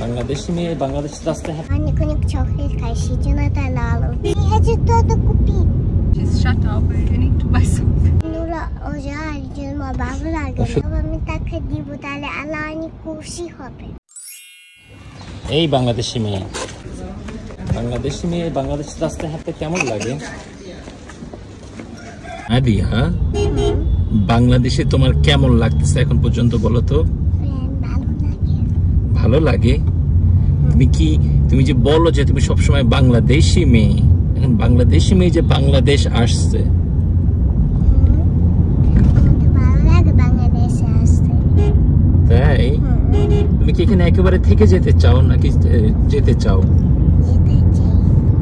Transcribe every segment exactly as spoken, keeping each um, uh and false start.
Bangladeshi me Bangladeshi dosta hai. Ani konik chocolate khai shiju na talalo. I just thought to kupit. Just shut up. You need to buy something. Nula ojar juma babu lagay. Baba me takhdi butale alani kushi hobe. Ei Bangladeshi me. Bangladeshi me Bangladeshi dosta hai to kya mul lagay? Nadia, Bangladeshi tomar kya mul lagte se ekon pojonto bolo to. ভালো লাগে? তুমি কি তুমি যে বলো যে তুমি সবসময় বাংলাদেশি মেয়ে, এখন বাংলাদেশি মেয়ে যে বাংলাদেশ আসছে তাই তুমি কি এখানে একেবারে থেকে যেতে চাও নাকি যেতে চাও?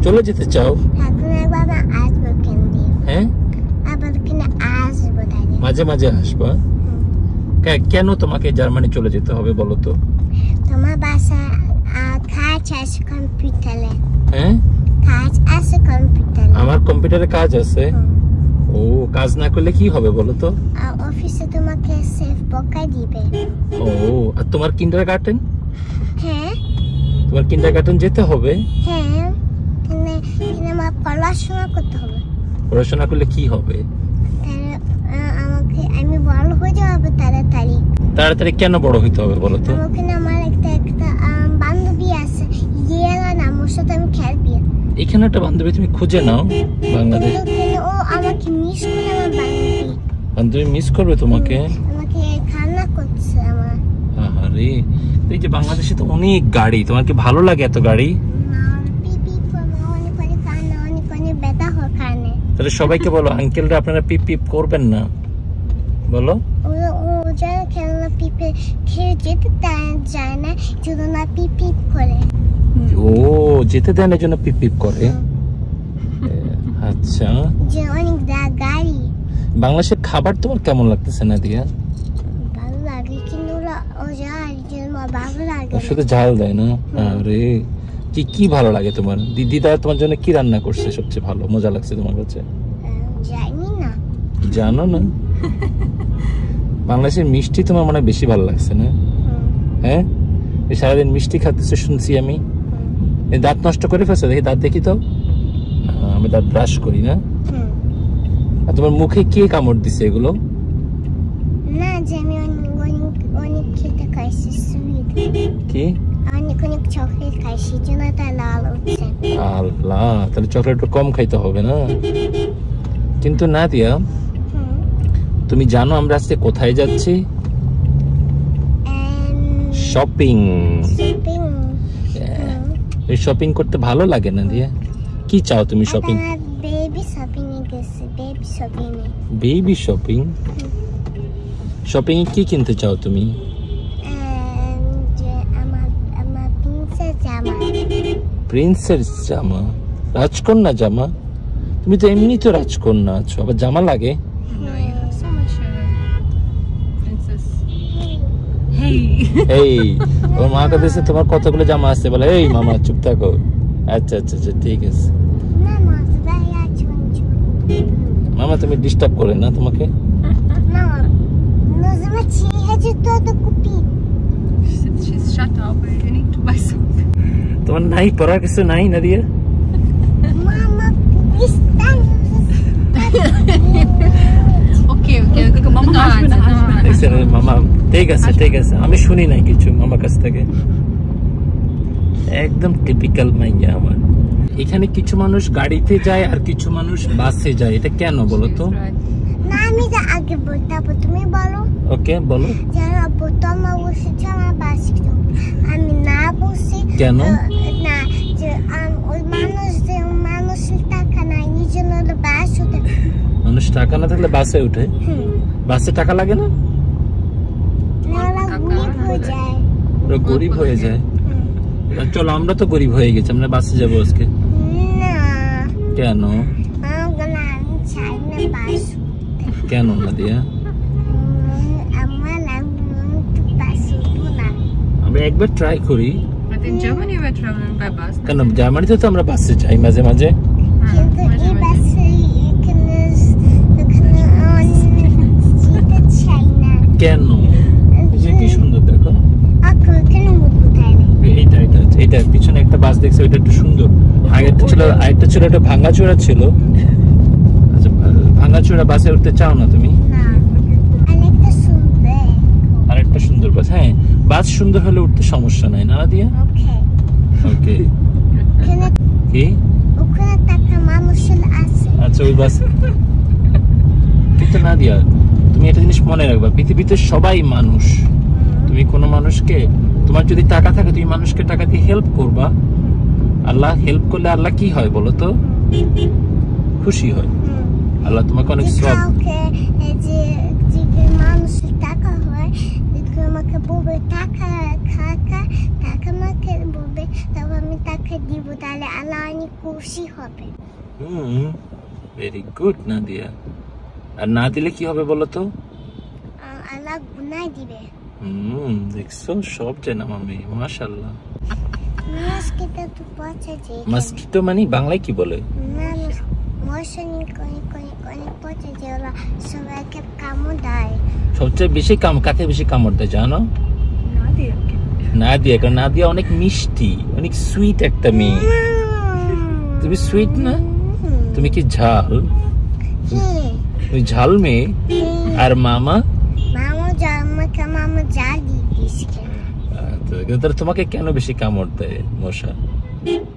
চলে যেতে চাও? হ্যাঁ, মাঝে মাঝে আসবা। কেন তোমাকে জার্মানি চলে যেতে হবে বলো তো? তোমার বাসা কাজ আছে কম্পিউটারে। হ্যাঁ, কাজ আছে কম্পিউটারে। আমার কম্পিউটারে কাজ আছে। ও, কাজ না করলে কি হবে বলো তো? অফিসে তোমাকে সেফ বকা দিবে। ও, আর তোমার কিন্ডারগার্টেন? হ্যাঁ, তোমার কিন্ডারগার্টেন যেতে হবে। হ্যাঁ, মানে আমার পড়াশোনা করতে হবে। পড়াশোনা করলে কি হবে? আমাকে আমি বড় হয়ে যাব তাড়াতাড়ি। তাড়াতাড়ি কেন বড় হতে হবে বলো তো? এখানে একটা বান্ধবী তুমি খুঁজে নাও বাংলাদেশ। ও আমাকে মিস করে, আমার বান্ধবী। বান্ধবী মিস করবে তোমাকে? আমাকে খানা করছে আমার। আরে, এই যে বাংলাদেশে তো অনেক গাড়ি, তোমার কি ভালো লাগে এত গাড়ি? না, পিপি করবে, অনেক করে কান্না, অনেক করে ব্যথা হয় কানে। তাহলে সবাইকে বলো, আঙ্কেলরা আপনারা পিপ পিপ করবেন না, বলো। ও ও যা খেলনা পিপে খেয়ে যেতে যায় না, যদি না পিপ পিপ করে। ও, যেতে দেন এজন্য পিপ পিপ করে। আচ্ছা, যে অনেক গাড়ি। বাংলাদেশের খাবার তোমার কেমন লাগতেছে নাদিয়া? ভালো লাগে, কিন্তু ওজা জলমা ভালো লাগে। শুধু ঝাল দেয় না। আরে, কি কি ভালো লাগে তোমার? দিদি দাদা তোমার জন্য কি রান্না করছে সবচেয়ে ভালো মজা লাগছে তোমার কাছে? জানি না। জানো না? বাংলাদেশের মিষ্টি তোমার মনে বেশি ভালো লাগছে না? হ্যাঁ, সারাদিন মিষ্টি খাতেছে শুনছি আমি। দাঁত নষ্ট করে ফেলছে, দেখি দাঁত দেখি তো। আমি দাঁত ব্রাশ করি না। আর তোমার মুখে কে কামড় দিছে এগুলো? না, আমি অনেক খেতে খাইছি সুইট। কি? অনেক অনেক চকলেট খাইছি, জোনাটা লাল হচ্ছে। আল্লাহ, তাহলে চকলেট কম খাইতে হবে না? কিন্তু নাদিয়া, তুমি জানো আমরা আজকে কোথায় যাচ্ছি? শপিং। এই শপিং করতে ভালো লাগে না দিয়া? কি চাও তুমি শপিং? বেবি শপিং এ গেছে। বেবি শপিং এ বেবি শপিং শপিং কি কিনতে চাও তুমি? যে আমার আমার প্রিন্সের জামা। প্রিন্সের জামা, রাজকন্যা জামা। তুমি তো এমনি তো রাজকন্যা আছো, আবার জামা লাগে? এই ওর মা কাছে তোমার কতগুলো জামা আছে বলে। এই মামা চুপ থাকো। আচ্ছা আচ্ছা আচ্ছা, ঠিক আছে। মামা তুমি ডিস্টার্ব করে না তোমাকে। তোমার নাই পড়ার কিছু নাই নাদিয়া? মামা, ঠিক আছে ঠিক আছে, আমি শুনি নাই কিছু মামার কাছ থেকে। একদম টিপিক্যাল মাইয়া আমার। এখানে কিছু মানুষ গাড়িতে যায় আর কিছু মানুষ বাসে যায়, এটা কেন বলো তো? না, আমি যা আগে বলতাম, তুমি বলো। ওকে, বলো। যারা প্রথম বসেছে আমার বাসে, আমি না বসে। কেন? না, যে ওই মানুষ যে মানুষ টাকা নাই, নিজে হলো বাস ওঠে। মানুষ টাকা না থাকলে বাসে উঠে? বাসে টাকা লাগে না? গরিব হয়ে যায়। চলো, আমরা তো গরিব হয়ে গেছি, আমরা বাসে যাবো আজকে। কেন কেন নাদিয়া? আমরা একবার ট্রাই করি। কেন জার্মানিতে তো আমরা বাসে যাই মাঝে মাঝে। কেন? কি সুন্দর দেখো। এটা পিছনে একটা বাস দেখছি, ওইটা একটু সুন্দর। আগেরটা ছিল, আগেরটা ছিল একটা ভাঙাচোরা ছিল। আচ্ছা, ভাঙাচোরা বাসে উঠতে চাও না তুমি? আরেকটা সুন্দর বাস। হ্যাঁ, বাস সুন্দর হলে উঠতে সমস্যা নাই। নাদিয়া ওকে কি ওখানে টাকা মানুষ আছে? আচ্ছা ওই বাস। কিন্তু নাদিয়া তুমি একটা জিনিস মনে রাখবা, পৃথিবীতে সবাই মানুষ। তুমি কোনো মানুষকে, তোমার যদি টাকা থাকে তুমি মানুষকে টাকা দিয়ে হেল্প করবা, আল্লাহ হেল্প করলে আল্লাহ কি হয় বলো তো? খুশি হয়। আল্লাহ তোমাকে অনেক সওয়াব দিব, তাহলে আল্লাহ অনেক খুশি হবে। Hmm, very good Nadia. আর না দিলে কি হবে বলো তো? আল্লাহ গুনাহ দিবে। হুম, দেখছো সব জানা মামি, মাশাআল্লাহ। মসজিদে তো পৌঁছে যাই। মসজিদ মানে বাংলায় কি বলে? না, মশানি কই কই কই পৌঁছে যাওয়া সবাইকে কামড় দেয়। সবচেয়ে বেশি কাম কাকে বেশি কামড় দেয় জানো? নাদিয়া। কারণ নাদিয়া অনেক মিষ্টি, অনেক সুইট একটা মেয়ে। তুমি সুইট না? তুমি কি ঝাল? তুমি ঝাল মেয়ে। আর মামা তোমাকে কেন বেশি কামড় দেয় মশা?